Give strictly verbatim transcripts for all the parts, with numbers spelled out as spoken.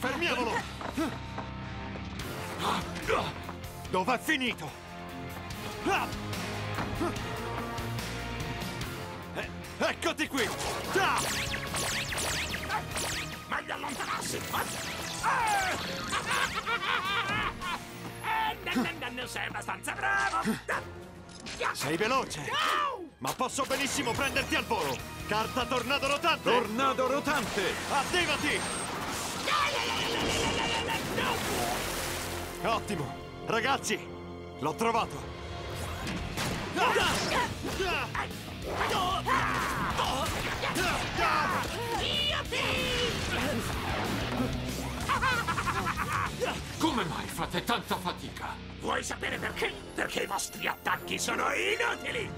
Fermiamolo! Dov'è finito? Eccoti qui! Meglio allontanarsi! Non sei abbastanza bravo! Sei veloce! Ma posso benissimo prenderti al volo! Carta Tornado Rotante! Tornado Rotante! Attivati! Ottimo! Ragazzi, l'ho trovato! Come mai fate tanta fatica? Vuoi sapere perché? Perché i vostri attacchi sono inutili!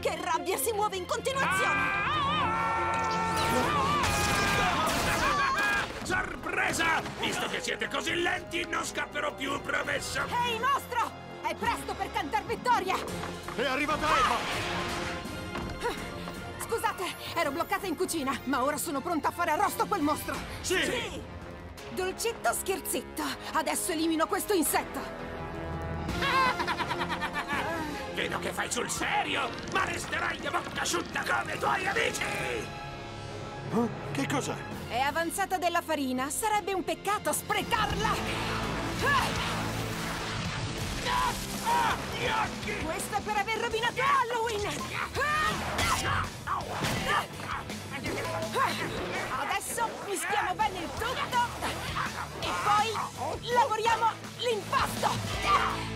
Che rabbia, si muove in continuazione! Sorpresa! Visto che siete così lenti, non scapperò più, promesso! Ehi, nostro! È presto per cantar vittoria! È arrivata Eva! Scusate, ero bloccata in cucina, ma ora sono pronta a fare arrosto a quel mostro! Sì! Sì. Dolcetto scherzetto, adesso elimino questo insetto! Vedo che fai sul serio, ma resterai a bocca asciutta come i tuoi amici! Huh? Che cos'è? È avanzata della farina, sarebbe un peccato sprecarla! Ah! Ah, questo è per aver rovinato Halloween! Adesso mischiamo bene il tutto e poi lavoriamo l'impasto!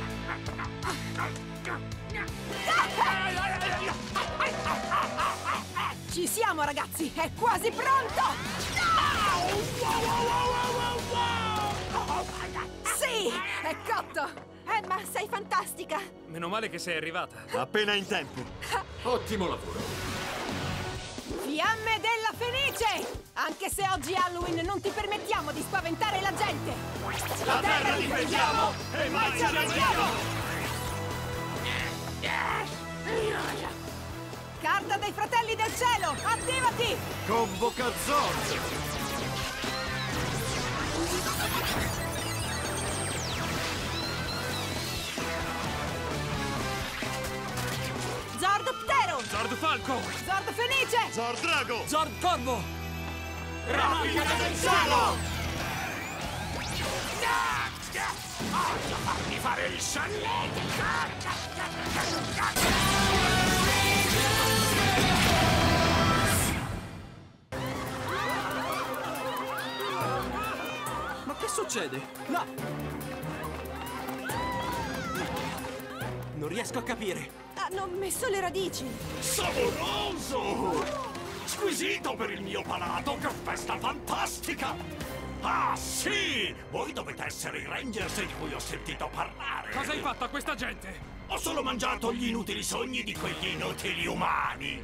Ci siamo, ragazzi! È quasi pronto! Sì! È cotto! Emma, sei fantastica! Meno male che sei arrivata. Appena in tempo. Ottimo lavoro. Fiamme della Fenice! Anche se oggi Halloween non ti permettiamo di spaventare la gente. La, la terra, terra difendiamo e mai ci arrendiamo! Carta dei Fratelli del Cielo, attivati! Convoca Zord! Zord Ptero! Zord Falco! Zord Fenice! Zord Drago! Zord Corvo! Rapica del cielo! Voglio farmi fare il scialetto! Ma che succede? Là! Non riesco a capire! Hanno messo le radici! Saboroso! Squisito per il mio palato! Che festa fantastica! Ah, sì! Voi dovete essere i Rangers di cui ho sentito parlare! Cosa hai fatto a questa gente? Ho solo mangiato gli inutili sogni di quegli inutili umani!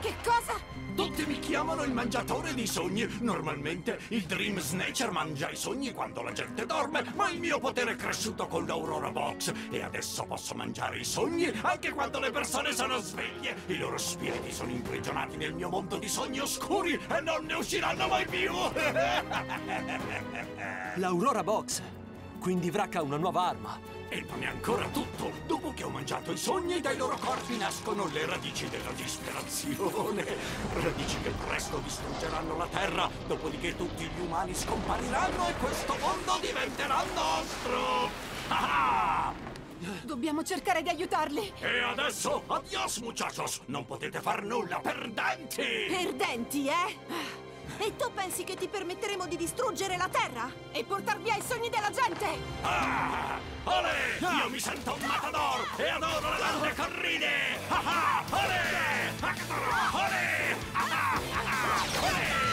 Che cosa? Tutti mi chiamano il mangiatore di sogni. Normalmente il Dream Snatcher mangia i sogni quando la gente dorme, ma il mio potere è cresciuto con l'Aurora Box e adesso posso mangiare i sogni anche quando le persone sono sveglie. I loro spiriti sono imprigionati nel mio mondo di sogni oscuri e non ne usciranno mai più. L'Aurora Box. Quindi Vrak ha una nuova arma. E non è ancora tutto! Dopo che ho mangiato i sogni, dai loro corpi nascono le radici della disperazione! Radici che presto distruggeranno la Terra, dopodiché tutti gli umani scompariranno e questo mondo diventerà nostro! Ah! Dobbiamo cercare di aiutarli! E adesso, adios muchachos! Non potete far nulla, perdenti! Perdenti, eh? E tu pensi che ti permetteremo di distruggere la Terra? E portar via i sogni della gente? Ah! Olè! Io mi sento un matador e adoro le larve corride! Ah ah! Olè! Olè! Ah ah! Olè!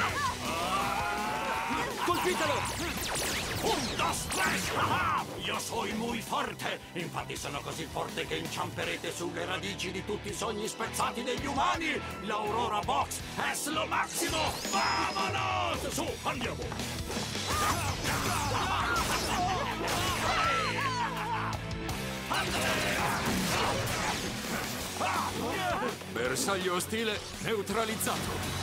Colpitelo! Un, dos, tres! Ah, io sono muy forte! Infatti sono così forte che inciamperete sulle radici di tutti i sogni spezzati degli umani! L'Aurora Box è lo massimo! Vamonos! Su, andiamo! Andrea! Bersaglio ostile neutralizzato.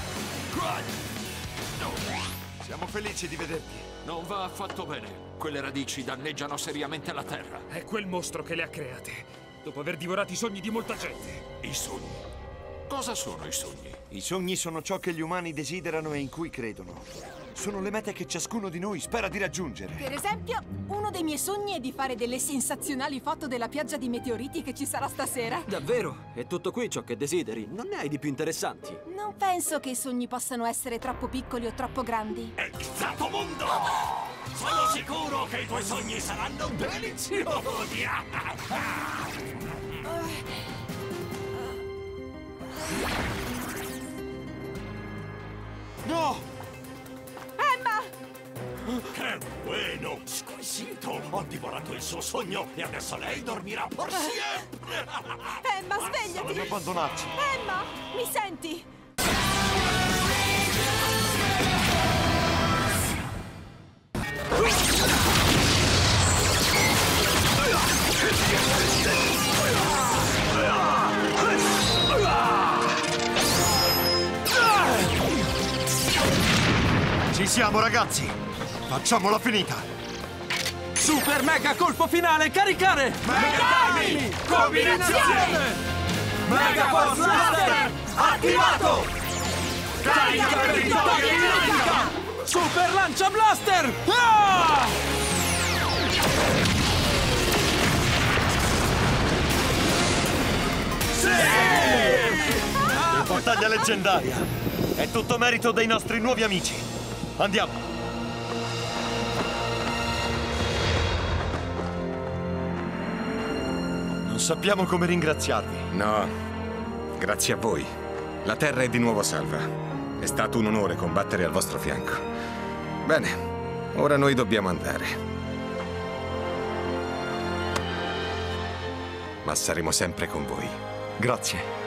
Siamo felici di vederti. Non va affatto bene. Quelle radici danneggiano seriamente la Terra. È quel mostro che le ha create, dopo aver divorato i sogni di molta gente. I sogni? Cosa sono i sogni? I sogni sono ciò che gli umani desiderano e in cui credono. Sono le mete che ciascuno di noi spera di raggiungere. Per esempio, uno dei miei sogni è di fare delle sensazionali foto della pioggia di meteoriti che ci sarà stasera. Davvero? È tutto qui ciò che desideri? Non ne hai di più interessanti? Non penso che i sogni possano essere troppo piccoli o troppo grandi. Esatto, mondo! Sono sicuro che i tuoi sogni saranno deliziosi! No! Che bueno! Squisito! Ho divorato il suo sogno e adesso lei dormirà per sempre! Emma, svegliati! Dobbiamo abbandonarci! Emma, mi senti? Ci siamo, ragazzi! Facciamola finita! Super mega colpo finale, caricare! Mega armi! Combinazione! Mega Force Blaster attivato! Carica per vittoria dinamica! Super lancia blaster! Ah! Sì! Ah! Battaglia leggendaria! È tutto merito dei nostri nuovi amici! Andiamo! Non sappiamo come ringraziarvi. No, grazie a voi. La Terra è di nuovo salva. È stato un onore combattere al vostro fianco. Bene, ora noi dobbiamo andare. Ma saremo sempre con voi. Grazie.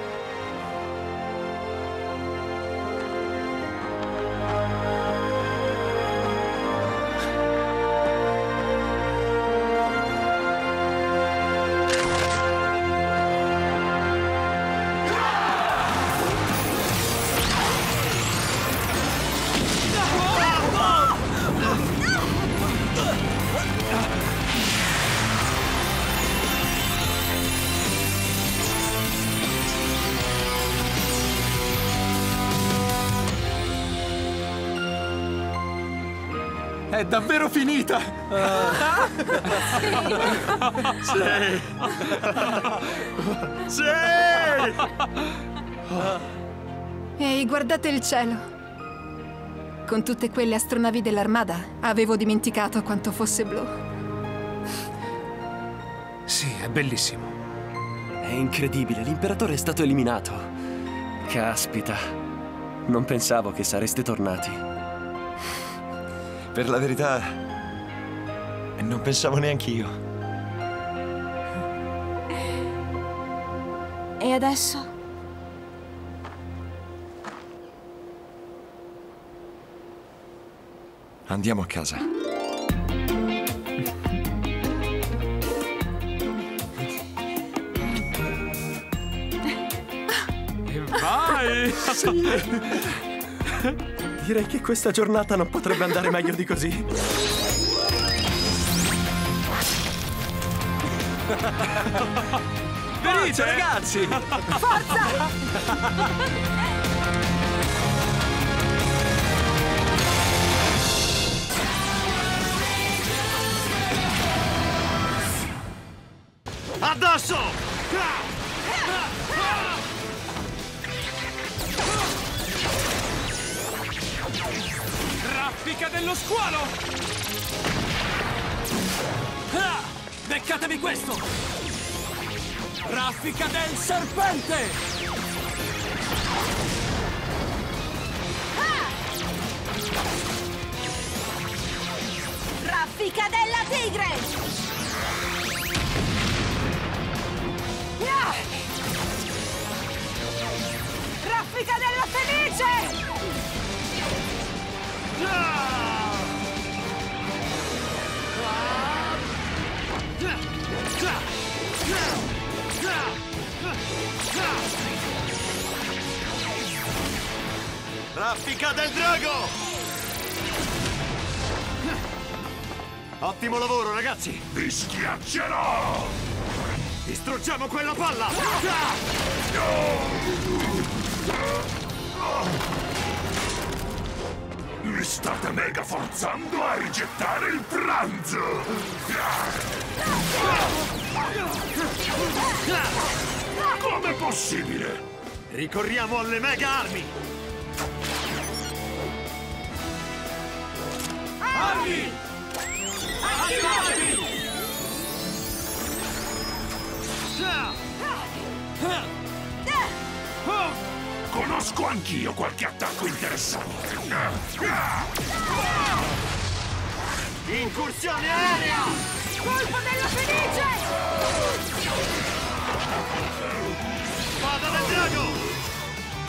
È davvero finita! Uh. Sì! Sì! Sì! Ehi, guardate il cielo! Con tutte quelle astronavi dell'armada, avevo dimenticato quanto fosse blu. Sì, è bellissimo. È incredibile, l'imperatore è stato eliminato. Caspita, non pensavo che sareste tornati. Per la verità, non pensavo neanch'io. E adesso? Andiamo a casa. E vai! Sì! Direi che questa giornata non potrebbe andare meglio di così. Venite, ragazzi! Forza! Addosso! Raffica dello squalo! Ah, beccatevi questo! Raffica del serpente! Ah! Raffica della tigre! Ah! Raffica della fenice! Raffica del drago! Ottimo lavoro, ragazzi! Vi schiaccerò! Distruggiamo quella palla! Mi state mega forzando a rigettare il pranzo! Com'è possibile? Ricorriamo alle mega armi! Armi! Attivati! Conosco anch'io qualche attacco interessante. Incursione aerea! Colpo della Fenice! Spada del drago!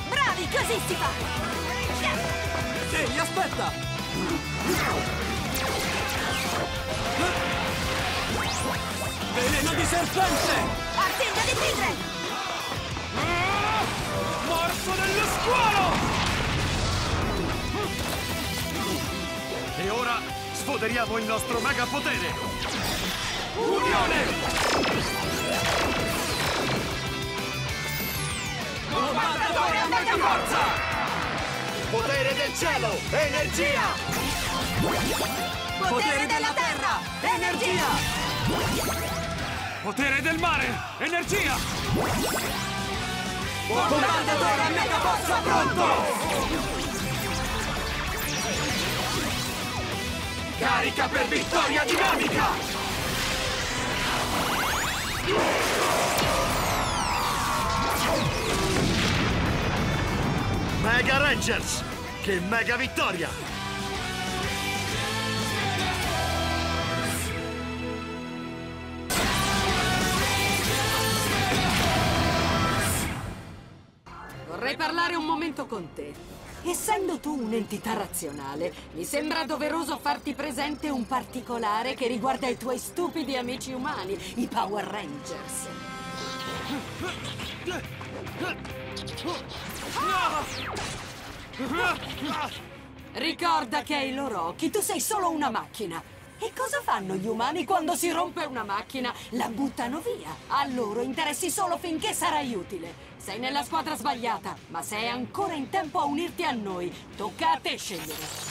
Bravi, così si fa! Ehi, aspetta! Veleno di serpente! Artiglia di tigre! Ah! Morso dello squalo! E ora sfoderiamo il nostro mega potere! Unione! Combattatore a mega forza! Potere del cielo! Energia! Potere della terra! Energia! Potere del mare! Energia! Bombardatore a Megaforce pronto! Carica per vittoria dinamica! Mega Rangers! Che mega vittoria! Vorrei parlare un momento con te. Essendo tu un'entità razionale, mi sembra doveroso farti presente un particolare che riguarda i tuoi stupidi amici umani, i Power Rangers. Ricorda che ai loro occhi tu sei solo una macchina. E cosa fanno gli umani quando si rompe una macchina? La buttano via. A loro interessi solo finché sarai utile. Sei nella squadra sbagliata, ma sei ancora in tempo a unirti a noi. Tocca a te scegliere.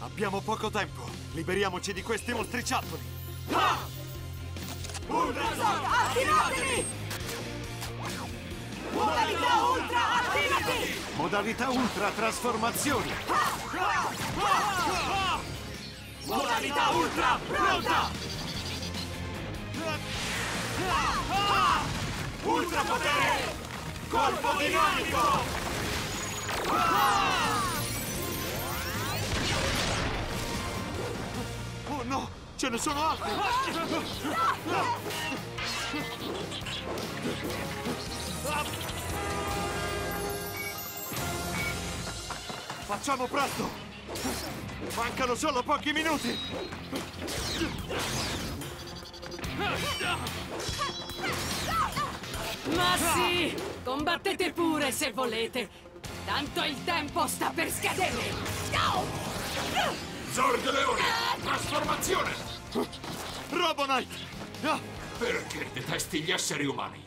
Abbiamo poco tempo. Liberiamoci di questi mostriciattoli. Ultrasort, attivateli! Modalità ultra, attivati! Modalità ultra, trasformazioni! Modalità ultra, pronta! Ultra potere! Colpo dinamico! Oh no! Ce ne sono altri! Facciamo presto! Mancano solo pochi minuti! Ma sì! Combattete pure se volete! Tanto il tempo sta per scadere! Zord Leone! Trasformazione! Robo Knight! Perché detesti gli esseri umani?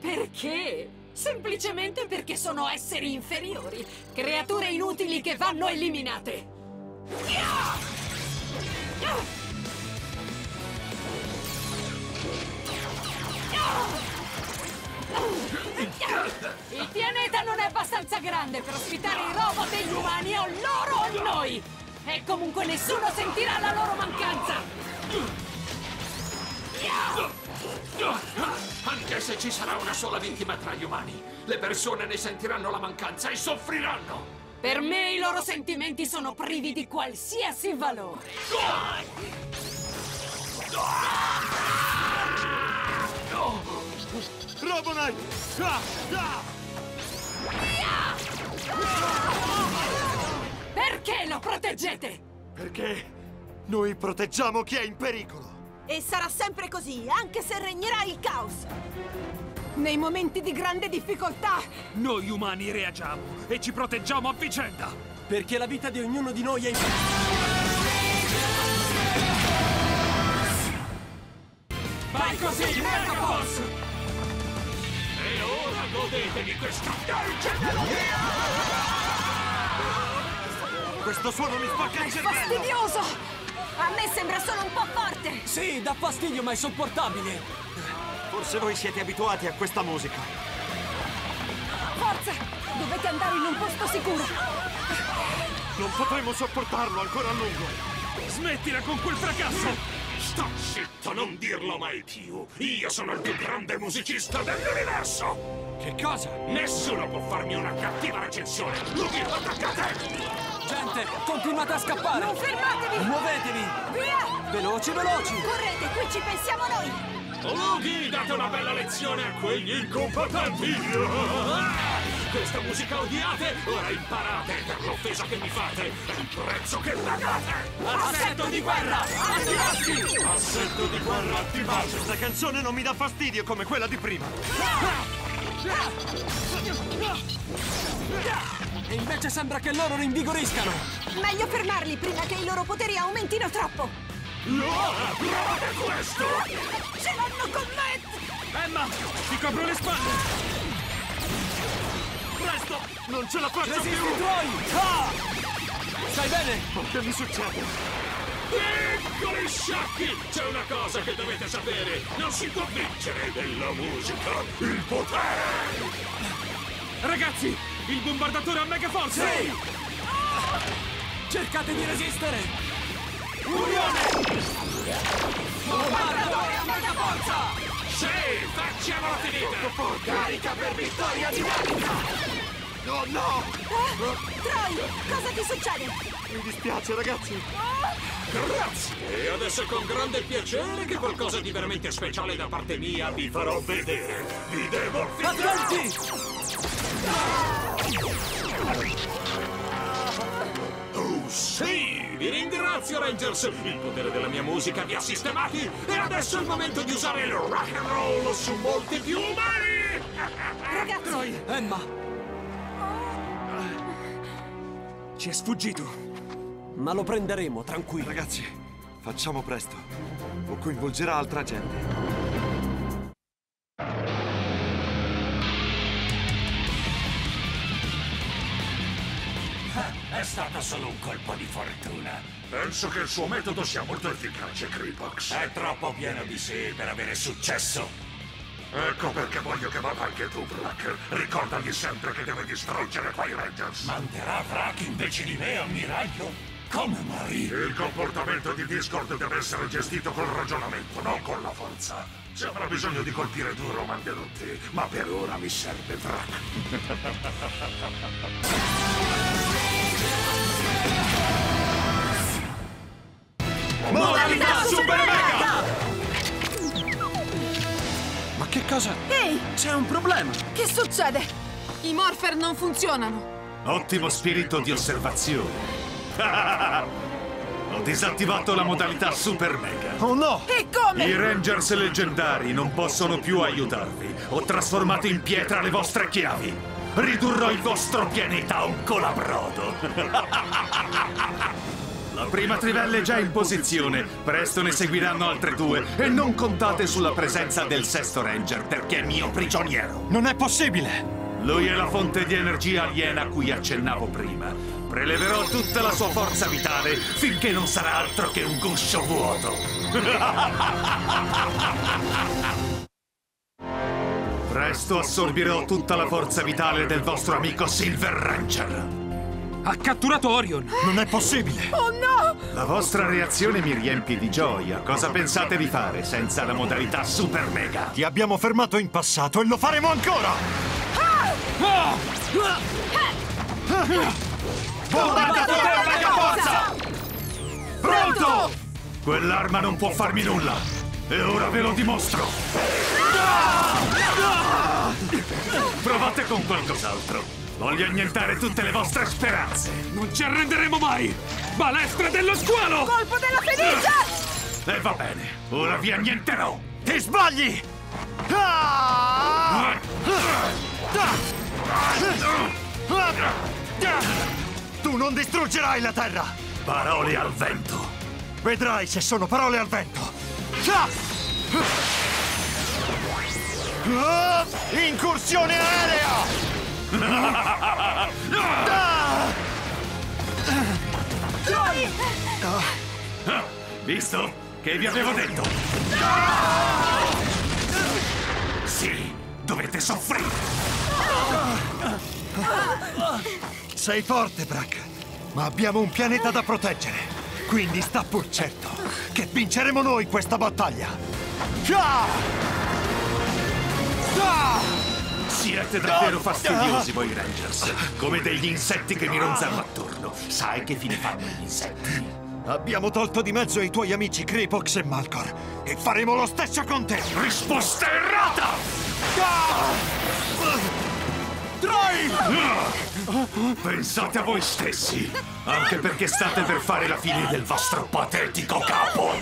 Perché? Semplicemente perché sono esseri inferiori, creature inutili che vanno eliminate. Il pianeta non è abbastanza grande per ospitare i robot degli umani, o loro o noi! E comunque nessuno sentirà la loro mancanza! Anche se ci sarà una sola vittima tra gli umani, le persone ne sentiranno la mancanza e soffriranno! Per me i loro sentimenti sono privi di qualsiasi valore! Robo Knight! Perché lo proteggete? Perché noi proteggiamo chi è in pericolo. E sarà sempre così, anche se regnerà il caos. Nei momenti di grande difficoltà, noi umani reagiamo e ci proteggiamo a vicenda, perché la vita di ognuno di noi è in Vai così, Megaforce! E ora godetevi questa dolce melodia! Questo suono mi spacca il cervello! È fastidioso! A me sembra solo un po' forte! Sì, dà fastidio, ma è sopportabile! Forse voi siete abituati a questa musica. Forza! Dovete andare in un posto sicuro! Non potremo sopportarlo ancora a lungo! Smettila con quel fracasso! Sta zitto, non dirlo mai più! Io sono il più grande musicista dell'universo! Che cosa? Nessuno può farmi una cattiva recensione! Lughi, attaccate! Gente, continuate a scappare! Non fermatevi! Muovetevi! Via! Veloci, veloci! Correte, qui ci pensiamo noi! Lughi, date una bella lezione a quegli incompetenti! Questa musica odiate, ora imparate per l'offesa che mi fate e il prezzo che pagate! Assetto di guerra, attivati! Assetto di guerra, attivati! Questa canzone non mi dà fastidio come quella di prima! E invece sembra che loro rinvigoriscano! Meglio fermarli prima che i loro poteri aumentino troppo! L'ora, provate questo! Ce l'hanno con me! Emma, ti copro le spalle! Presto! Non ce la faccio Resisti più! Resisti, ah! Stai bene? Oh, che mi succede? Piccoli sciacchi! C'è una cosa che dovete sapere! Non si può vincere della musica! Il potere! Ragazzi! Il bombardatore a Megaforce! Sì! Ah! Cercate di resistere! Unione! Bombardatore a Megaforce! Sì, facciamola finita! Carica per vittoria dinamica! No, no! Eh, Troy, cosa ti succede? Mi dispiace, ragazzi! Grazie! E adesso è con grande piacere che qualcosa di veramente speciale da parte mia vi farò vedere! Vi devo Atlanti! Oh, sì! Vi ringrazio, Rangers! Il potere della mia musica vi ha sistemati! E adesso è il momento di usare il rock and roll su molti più umani! Ragazzi! Troy, Emma! Oh. Ci è sfuggito! Ma lo prenderemo, tranquilli! Ragazzi, facciamo presto! O coinvolgerà altra gente! È stato solo un colpo di fortuna. Penso che il suo metodo sia molto efficace, Creepox. È troppo pieno di sé per avere successo. Ecco perché voglio che vada anche tu, Vrak. Ricordagli sempre che deve distruggere quei Rangers. Manderà Vrak invece di me, ammiraglio? Come morire? Il comportamento di Discord deve essere gestito col ragionamento, non con la forza. Se avrà bisogno di colpire duro, manderò te. Ma per ora mi serve Vrak. Modalità Super Mega! Ma che cosa? Ehi! C'è un problema! Che succede? I Morpher non funzionano! Ottimo spirito di osservazione! Ho disattivato la modalità Super Mega! Oh no! E come? I Rangers leggendari non possono più aiutarvi! Ho trasformato in pietra le vostre chiavi! Ridurrò il vostro pianeta a un colabrodo! La prima trivella è già in posizione, presto ne seguiranno altre due e non contate sulla presenza del sesto Ranger perché è mio prigioniero. Non è possibile! Lui è la fonte di energia aliena a cui accennavo prima. Preleverò tutta la sua forza vitale finché non sarà altro che un guscio vuoto. Presto assorbirò tutta la forza vitale del vostro amico Silver Ranger. Ha catturato Orion! Non è possibile! Oh no! La vostra reazione mi riempie di gioia. Cosa pensate di fare senza la modalità Super Mega? Ti abbiamo fermato in passato e lo faremo ancora! Ah! Bombardatore a Megaforza! Pronto! Quell'arma non può farmi nulla! E ora ve lo dimostro! Ah! Ah! Provate con qualcos'altro! Voglio annientare tutte le vostre speranze! Non ci arrenderemo mai! Balestra dello squalo! Colpo della Fenice! E eh, va bene, ora vi annienterò! Ti sbagli! Tu non distruggerai la terra! Parole al vento! Vedrai se sono parole al vento! Incursione aerea! Visto che vi avevo detto. Sì, dovete soffrire. Sei forte, Vrak, ma abbiamo un pianeta da proteggere. Quindi sta pur certo che vinceremo noi questa battaglia. Siete davvero fastidiosi voi Rangers, come degli insetti che mi ronzano attorno. Sai che fine fanno gli insetti? Abbiamo tolto di mezzo i tuoi amici Creepox e Malcor e faremo lo stesso con te. Risposta errata! Drive! Pensate a voi stessi, anche perché state per fare la fine del vostro patetico capo.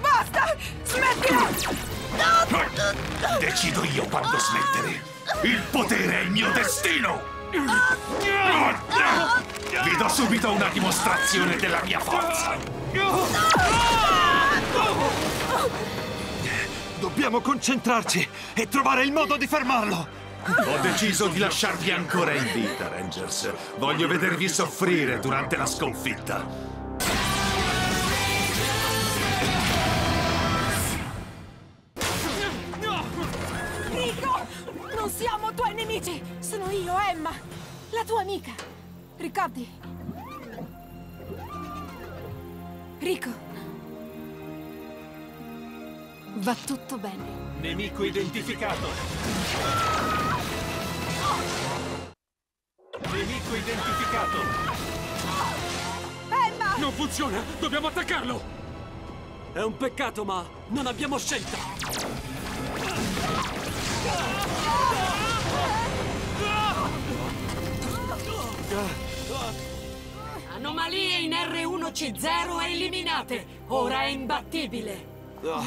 Basta! Smettila! Decido io quando smettere. Il potere è il mio destino. Vi do subito una dimostrazione della mia forza. Dobbiamo concentrarci e trovare il modo di fermarlo. Ho deciso di lasciarvi ancora in vita, Rangers. Voglio vedervi soffrire durante la sconfitta. Siamo tuoi nemici! Sono io, Emma, la tua amica. Ricordi? Rico. Va tutto bene. Nemico identificato. Nemico identificato. Emma! Non funziona! Dobbiamo attaccarlo! È un peccato, ma non abbiamo scelta. Anomalie in erre uno ci zero eliminate! Ora è imbattibile! Oh,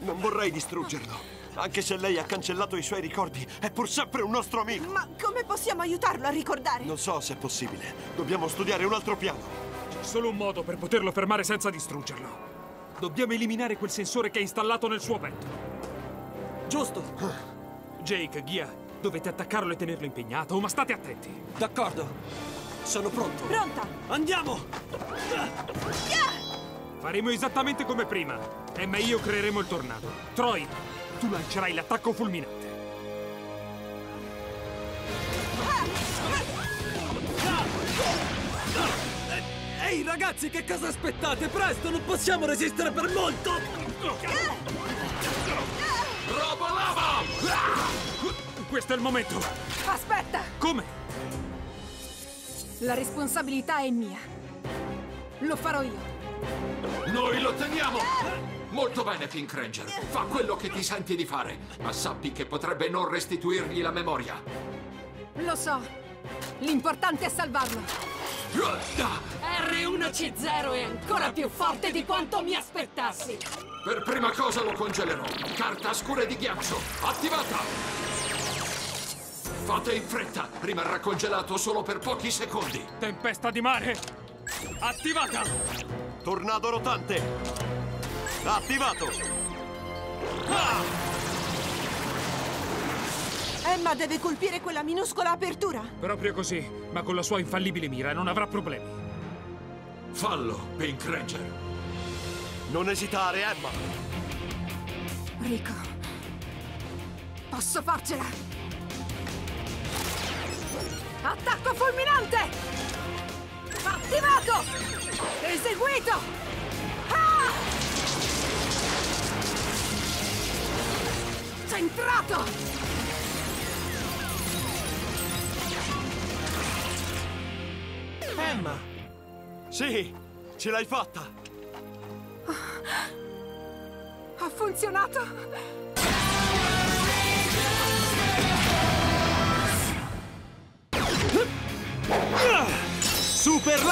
non vorrei distruggerlo. Anche se lei ha cancellato i suoi ricordi, è pur sempre un nostro amico. Ma come possiamo aiutarlo a ricordare? Non so se è possibile. Dobbiamo studiare un altro piano. C'è solo un modo per poterlo fermare senza distruggerlo. Dobbiamo eliminare quel sensore che è installato nel suo petto. Giusto! Jake, Ghia, dovete attaccarlo e tenerlo impegnato, ma state attenti. D'accordo. Sono pronto. Pronta. Andiamo! Yeah! Faremo esattamente come prima. Emma e io creeremo il tornado. Troy, tu lancerai l'attacco fulminante. Ehi, ragazzi, che cosa aspettate? Presto, non possiamo resistere per molto! Robo lava! Questo è il momento! Aspetta! Come? La responsabilità è mia. Lo farò io. Noi lo teniamo! Molto bene, Pink Ranger. Fa quello che ti senti di fare, ma sappi che potrebbe non restituirgli la memoria. Lo so. L'importante è salvarlo. erre uno ci zero è ancora più forte di quanto mi aspettassi. Per prima cosa lo congelerò. Carta scura di ghiaccio, attivata! Fate in fretta! Rimarrà congelato solo per pochi secondi! Tempesta di mare! Attivata! Tornado rotante! Attivato! Ah! Emma deve colpire quella minuscola apertura! Proprio così, ma con la sua infallibile mira non avrà problemi! Fallo, Pink Ranger! Non esitare, Emma! Rico... posso farcela! Attacco fulminante! Attivato! Eseguito! Ah! Centrato! Emma! Sì, ce l'hai fatta! Ha funzionato!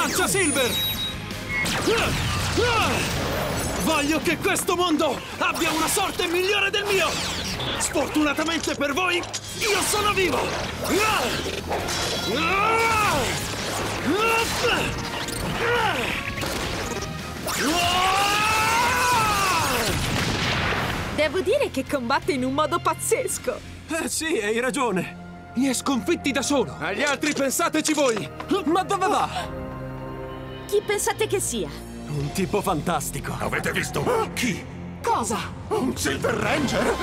Lancia Silver! Voglio che questo mondo abbia una sorte migliore del mio! Sfortunatamente per voi, io sono vivo! Devo dire che combatte in un modo pazzesco! Eh sì, hai ragione! Li è sconfitti da solo! Agli altri pensateci voi! Ma dove va? Chi pensate che sia? Un tipo fantastico! Avete visto? Ah, chi? Cosa? Un Silver Ranger?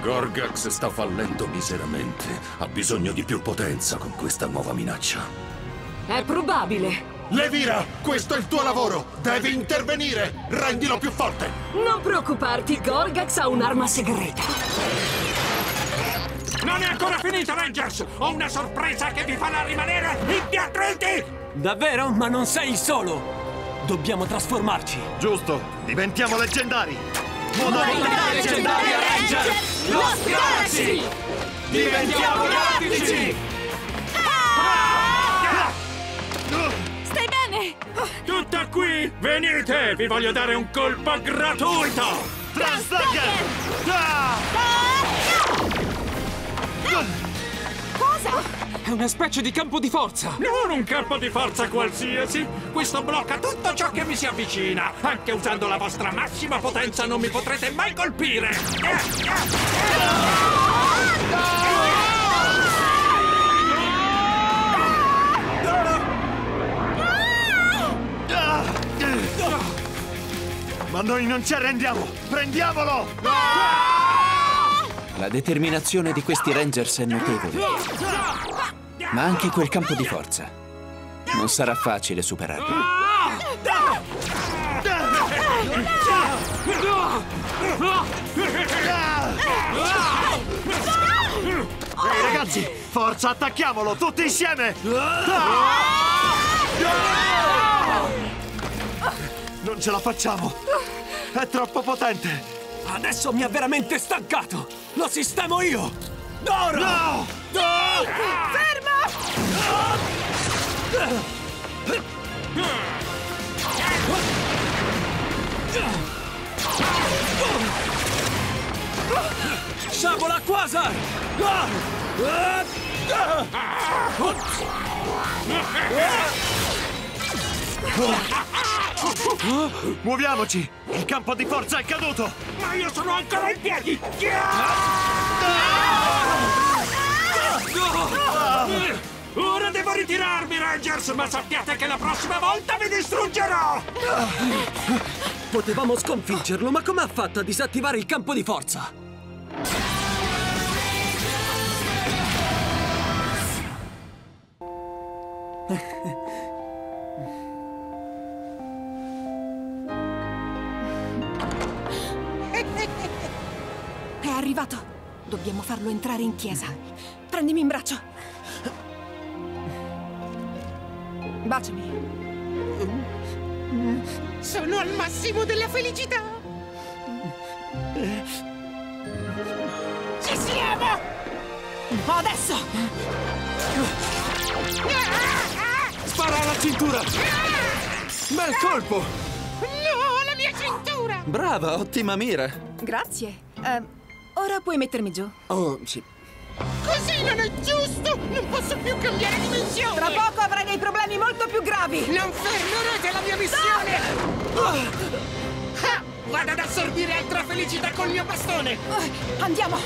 Gorgax sta fallendo miseramente. Ha bisogno di più potenza con questa nuova minaccia. È probabile. Levira, questo è il tuo lavoro! Devi intervenire! Rendilo più forte! Non preoccuparti, Gorgax ha un'arma segreta! Non è ancora finita, Rangers! Ho una sorpresa che vi farà rimanere impiattriti! Davvero? Ma non sei il solo! Dobbiamo trasformarci! Giusto! Diventiamo leggendari! Modalità leggendaria Ranger! Mostrarsi! Diventiamo gattici! Tutta qui! Venite! Vi voglio dare un colpo gratuito! Transdagger! Ah! Ah! Ah! Cosa? È una specie di campo di forza! Non un campo di forza qualsiasi! Questo blocca tutto ciò che mi si avvicina! Anche usando la vostra massima potenza non mi potrete mai colpire! Ah! Ah! Ah! Ah! Ah! Ma noi non ci arrendiamo! Prendiamolo! La determinazione di questi Rangers è notevole. Ma anche quel campo di forza. Non sarà facile superarlo. Ehi ragazzi, forza, attacchiamolo tutti insieme! Non ce la facciamo! È troppo potente! Adesso mi ha veramente stancato! Lo sistemo io! D'oro! No! Sì! Ferma! Sciabola a Quasar! Muoviamoci! Il campo di forza è caduto! Ma io sono ancora in piedi! Ora devo ritirarmi, Rangers, ma sappiate che la prossima volta vi distruggerò! Potevamo sconfiggerlo, ma come ha fatto a disattivare il campo di forza? Dobbiamo farlo entrare in chiesa. Prendimi in braccio. Baciami. Sono al massimo della felicità. Ci siamo! Adesso! Spara alla cintura! Bel colpo! No, la mia cintura! Brava, ottima mira. Grazie. Uh, Ora puoi mettermi giù. Oh, sì. Così non è giusto! Non posso più cambiare dimensione! Tra poco avrai dei problemi molto più gravi! Non fermerete la mia missione! Oh. Ah, vado ad assorbire altra felicità col mio bastone! Oh, andiamo!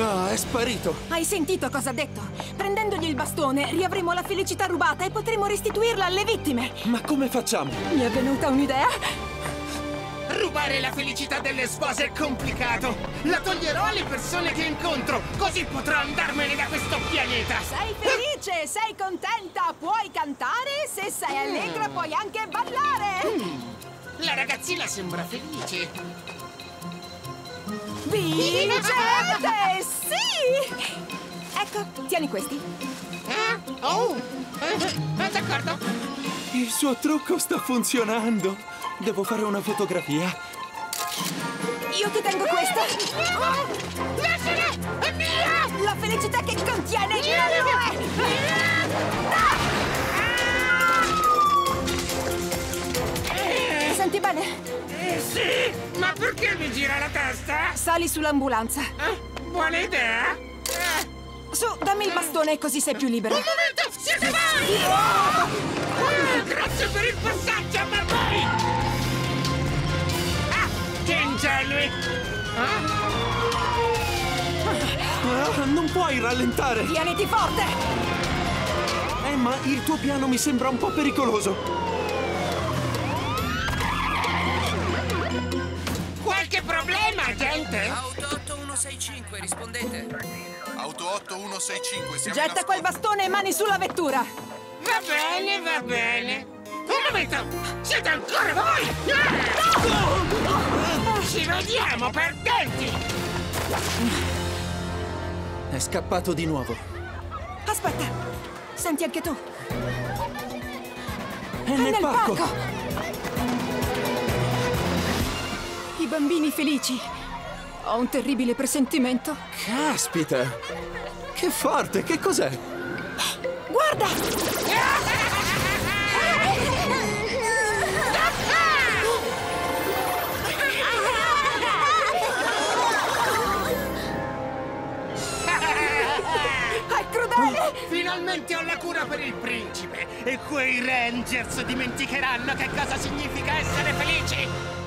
Ah, è sparito! Hai sentito cosa ha detto? Prendendogli il bastone, riavremo la felicità rubata e potremo restituirla alle vittime! Ma come facciamo? Mi è venuta un'idea! Rubare la felicità delle spose è complicato! La toglierò alle persone che incontro, così potrò andarmene da questo pianeta! Sei felice, sei contenta, puoi cantare, se sei allegra puoi anche ballare! Mm. La ragazzina sembra felice! Vincente, sì! Ecco, tieni questi. Ah, oh! Eh, d'accordo! Il suo trucco sta funzionando! Devo fare una fotografia. Io ti tengo questa. Lasciala! È mia! La la felicità che contiene il mio... Senti bene? Eh, sì, ma perché mi gira la testa? Sali sull'ambulanza. Eh, buona idea. Eh. Su, dammi il bastone così sei più libero. Un momento, siete voi! Oh! Oh, grazie per il passaggio, ma voi! Ah, che ingenui! Ah? Ah, non puoi rallentare! Tieniti forte! Eh, ma il tuo piano mi sembra un po' pericoloso. Qualche problema, gente? Auto otto uno sei cinque, rispondete. Auto otto uno sei cinque, siamo... Getta quel bastone e mani sulla vettura! Va bene, va bene! Un momento! Siete ancora voi! No! Ci vediamo, perdenti! È scappato di nuovo. Aspetta! Senti anche tu! È, È nel, nel parco. parco! I bambini felici! Ho un terribile presentimento. Caspita! Che forte! Che cos'è? Guarda! È crudele! Finalmente ho la cura per il principe! E quei Rangers dimenticheranno che cosa significa essere felici!